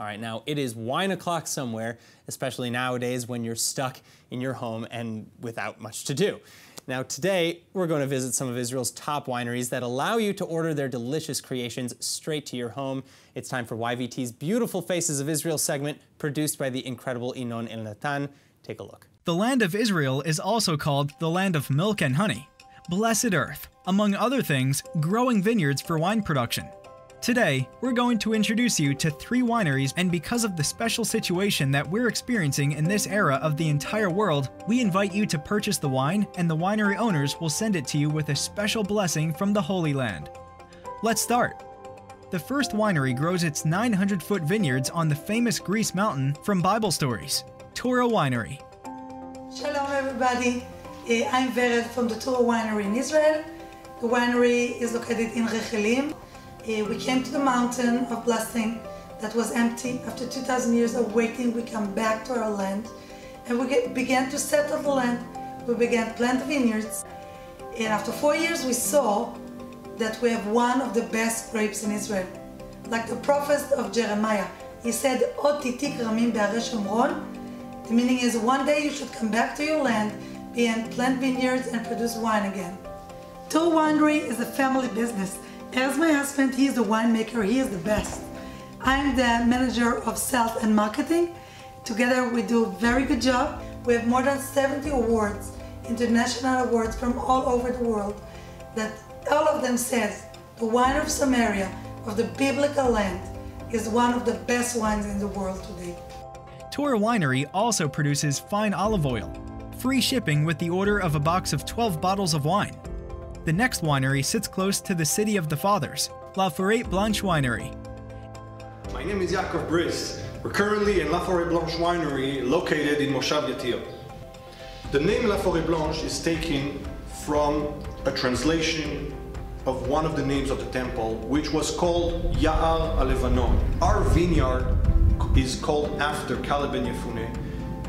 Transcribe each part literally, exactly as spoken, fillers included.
All right, now it is wine o'clock somewhere, especially nowadays when you're stuck in your home and without much to do. Now today, we're going to visit some of Israel's top wineries that allow you to order their delicious creations straight to your home. It's time for Y V T's Beautiful Faces of Israel segment, produced by the incredible Inon Elnatan. Take a look. The land of Israel is also called the land of milk and honey, blessed earth, among other things, growing vineyards for wine production. Today, we're going to introduce you to three wineries, and because of the special situation that we're experiencing in this era of the entire world, we invite you to purchase the wine, and the winery owners will send it to you with a special blessing from the Holy Land. Let's start. The first winery grows its nine hundred foot vineyards on the famous Greece mountain from Bible stories, Tura Winery. Shalom everybody, I'm Vered from the Tura Winery in Israel. The winery is located in Rechelim. We came to the mountain of blessing that was empty. After two thousand years of waiting, we come back to our land, and we get, began to settle the land. We began to plant vineyards, and after four years we saw that we have one of the best grapes in Israel. Like the prophet of Jeremiah, he said, "O titi kramim be'arei Shomron." The meaning is, one day you should come back to your land and plant vineyards and produce wine again. Tura Winery is a family business. As my husband, he is the winemaker, he is the best. I'm the manager of sales and marketing. Together we do a very good job. We have more than seventy awards, international awards from all over the world, that all of them says the wine of Samaria, of the biblical land, is one of the best wines in the world today. Tura Winery also produces fine olive oil, free shipping with the order of a box of twelve bottles of wine. The next winery sits close to the City of the Fathers, La Forêt Blanche Winery. My name is Jacob Briss. We're currently in La Forêt Blanche Winery, located in Moshav Yatir. The name La Forêt Blanche is taken from a translation of one of the names of the temple, which was called Ya'ar HaLevanon. Our vineyard is called after Kalev Ben Yefune,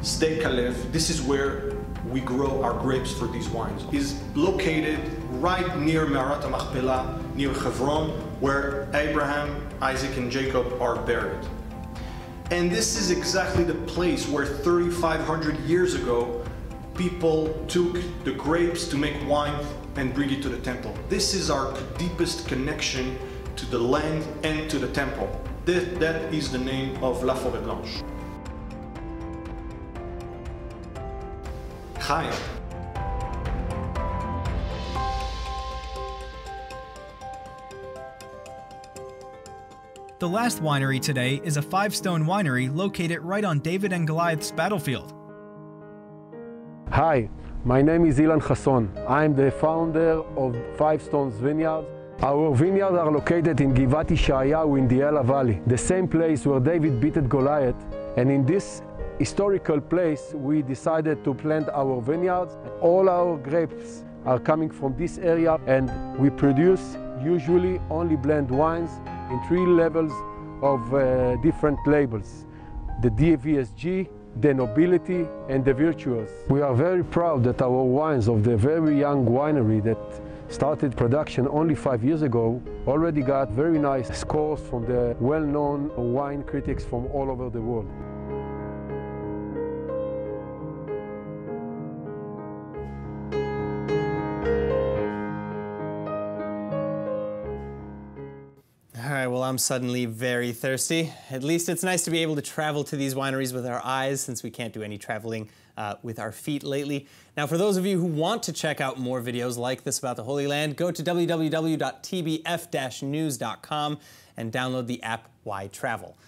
Sde Kalev. This is where we grow our grapes for these wines. Is located right near Mehrat HaMachpelah, near Hebron, where Abraham, Isaac, and Jacob are buried. And this is exactly the place where thirty-five hundred years ago, people took the grapes to make wine and bring it to the temple. This is our deepest connection to the land and to the temple. That, that is the name of La Forêt Blanche. Hi. The last winery today is a Five Stone Winery located right on David and Goliath's battlefield. Hi, my name is Ilan Hasson. I'm the founder of Five Stones Vineyards. Our vineyards are located in Givati Shaiyahu in the Ela valley, the same place where David beat Goliath, and in this historical place we decided to plant our vineyards. All our grapes are coming from this area, and we produce usually only blend wines in three levels of uh, different labels: the D V S G, the nobility, and the virtuous. We are very proud that our wines of the very young winery that started production only five years ago already got very nice scores from the well-known wine critics from all over the world. I'm suddenly very thirsty. At least it's nice to be able to travel to these wineries with our eyes, since we can't do any traveling uh, with our feet lately. Now, for those of you who want to check out more videos like this about the Holy Land, go to w w w dot t b f dash news dot com and download the app Y Travel.